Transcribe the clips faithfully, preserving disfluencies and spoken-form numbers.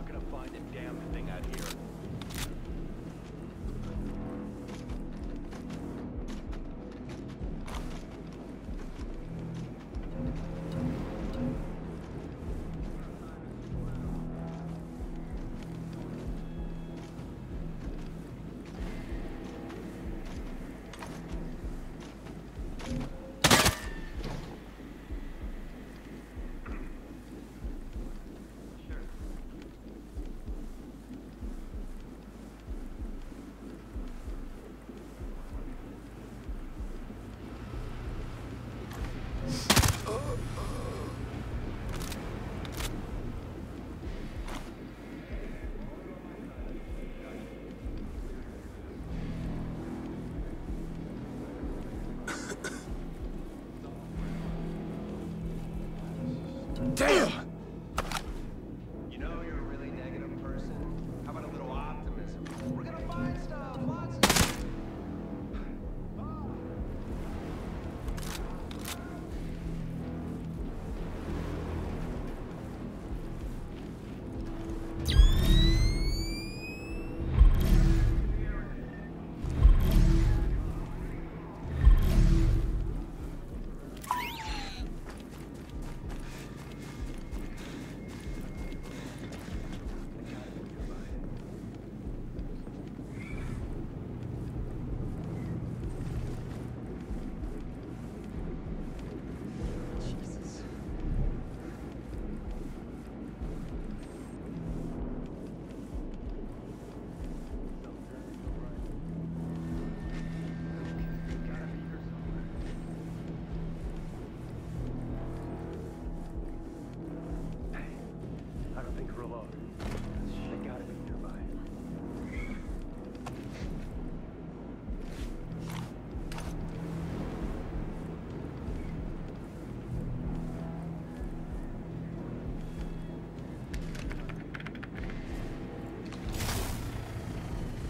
not gonna find a damn thing out here. Damn! You know you're a really negative person. How about a little optimism? We're gonna find stuff, lots of stuff.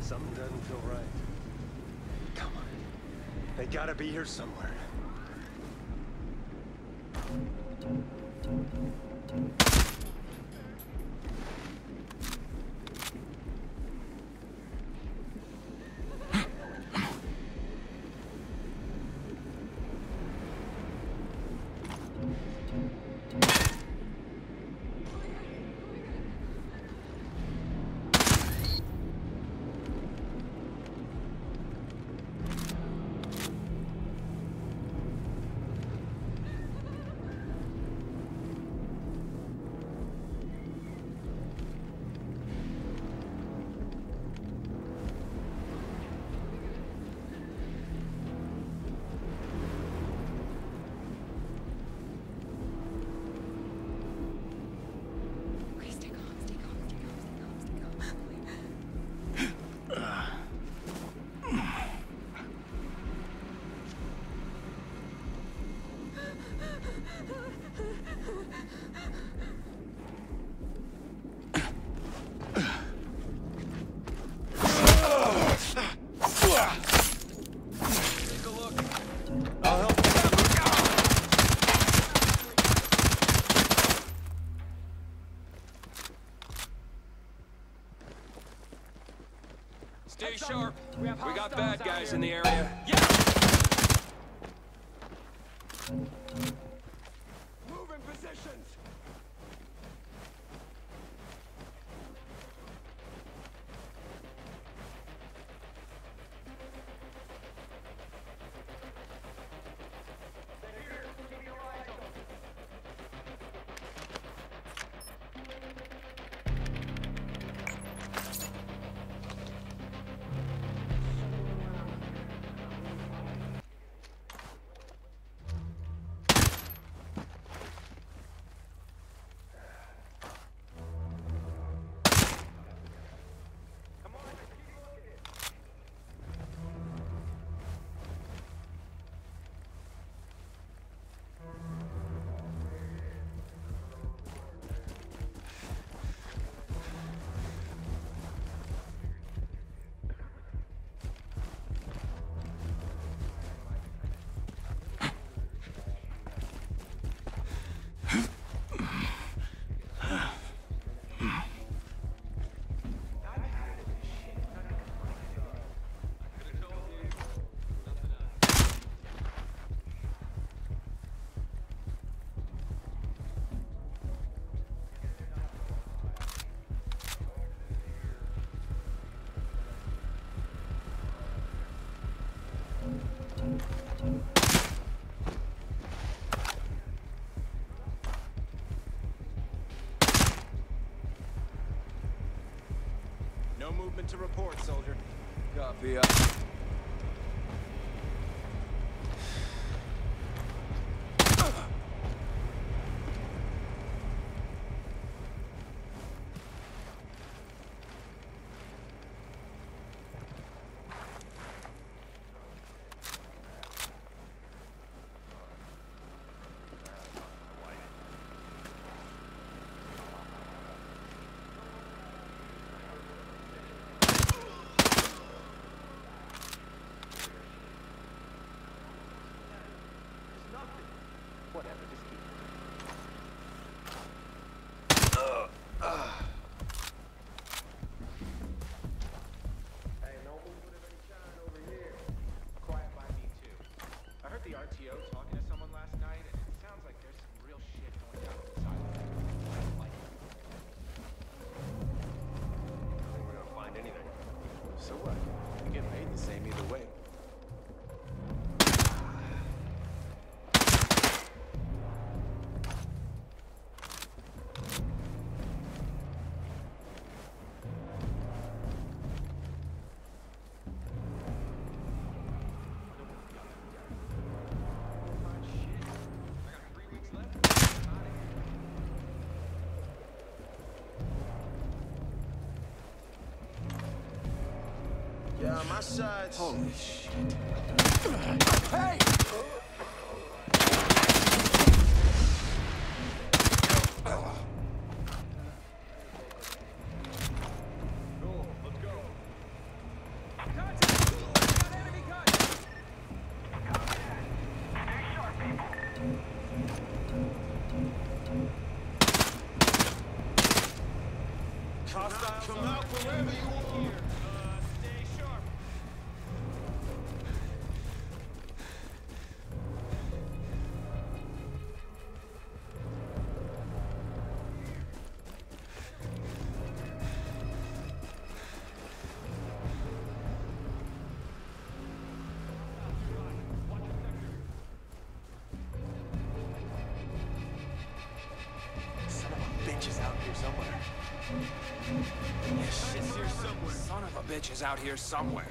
Something doesn't feel right. Come on. They gotta be here somewhere. Stay sharp. We, we got bad guys in the area. Yeah. Move in positions. No movement to report, soldier. Copy up. Whatever, just keep it. Uh, uh. Hey, no one would have been shining over here. Quiet by me, too. I heard the R T O talking to someone last night, and it sounds like there's some real shit going down inside. I don't like it. I don't think we're gonna find anything. So what? You get paid the same either way. Yeah, my sides. Holy shit. Hey! Son of a bitch is out here somewhere.